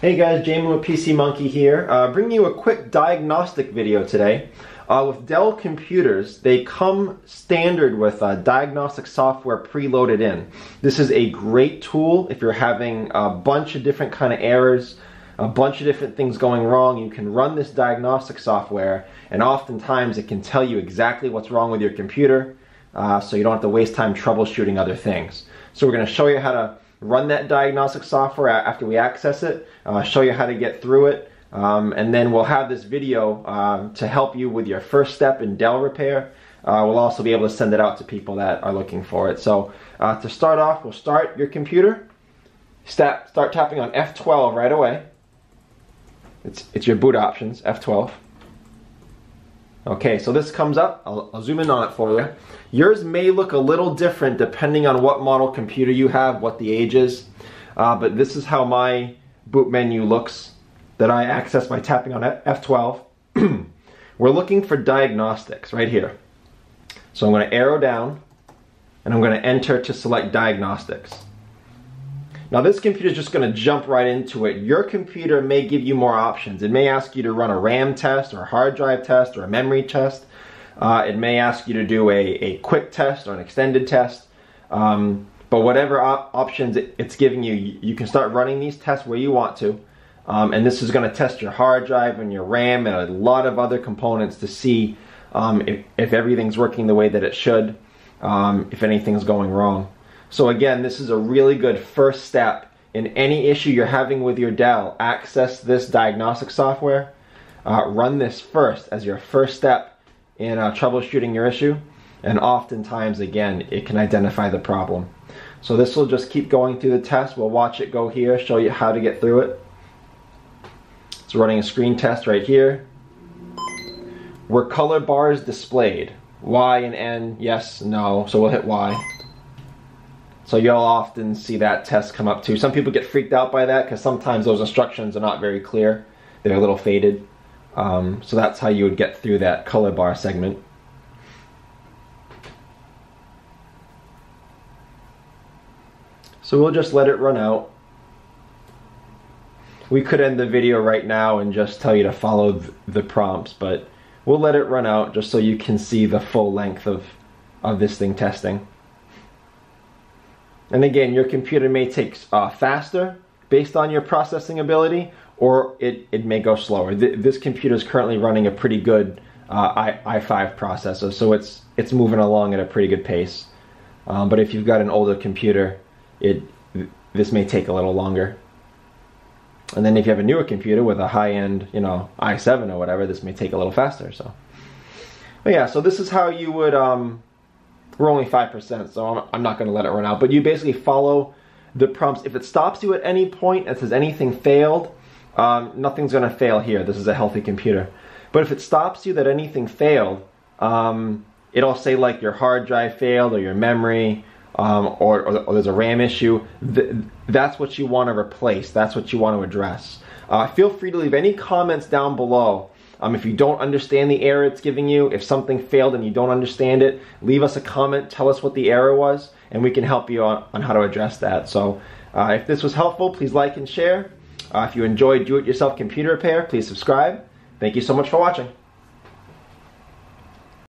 Hey guys, Jamin with PC Monkey here, bringing you a quick diagnostic video today. With Dell computers, they come standard with diagnostic software preloaded in. This is a great tool if you're having a bunch of different kind of errors, a bunch of different things going wrong. You can run this diagnostic software and oftentimes it can tell you exactly what's wrong with your computer, so you don't have to waste time troubleshooting other things. So we're going to show you how to run that diagnostic software after we access it, show you how to get through it, and then we'll have this video to help you with your first step in Dell repair. We'll also be able to send it out to people that are looking for it. So to start off, we'll start your computer. Start tapping on F12 right away. It's your boot options, F12. Okay, so this comes up. I'll zoom in on it for you. Yours may look a little different depending on what model computer you have, what the age is, but this is how my boot menu looks that I access by tapping on F12. We're looking for diagnostics right here. So I'm going to arrow down and I'm going to enter to select diagnostics. Now this computer is just going to jump right into it. Your computer may give you more options. It may ask you to run a RAM test or a hard drive test or a memory test. It may ask you to do a quick test or an extended test. But whatever options it's giving you, you can start running these tests where you want to. And this is going to test your hard drive and your RAM and a lot of other components to see if everything's working the way that it should, if anything's going wrong. So again, this is a really good first step in any issue you're having with your Dell. Access this diagnostic software. Run this first as your first step in troubleshooting your issue. And oftentimes, again, it can identify the problem. So this will just keep going through the test. We'll watch it go here, show you how to get through it. It's running a screen test right here. Were color bars displayed? Y and N, yes, no. So we'll hit Y. So you'll often see that test come up too. Some people get freaked out by that because sometimes those instructions are not very clear. They're a little faded. So that's how you would get through that color bar segment. So we'll just let it run out. We could end the video right now and just tell you to follow the prompts, but we'll let it run out just so you can see the full length of this thing testing. And again, your computer may take faster based on your processing ability, or it may go slower. This computer is currently running a pretty good i5 processor, so it's moving along at a pretty good pace. But if you've got an older computer, this may take a little longer. And then if you have a newer computer with a high-end, you know, i7 or whatever, this may take a little faster. So, but yeah, so this is how you would. We're only 5%, so I'm not going to let it run out. But you basically follow the prompts. If it stops you at any point and says anything failed, nothing's going to fail here. This is a healthy computer. But if it stops you that anything failed, it'll say like your hard drive failed or your memory or there's a RAM issue. That's what you want to replace. That's what you want to address. Feel free to leave any comments down below. If you don't understand the error it's giving you, if something failed and you don't understand it, leave us a comment, tell us what the error was, and we can help you on how to address that. So if this was helpful, please like and share. If you enjoyed do-it-yourself computer repair, please subscribe. Thank you so much for watching.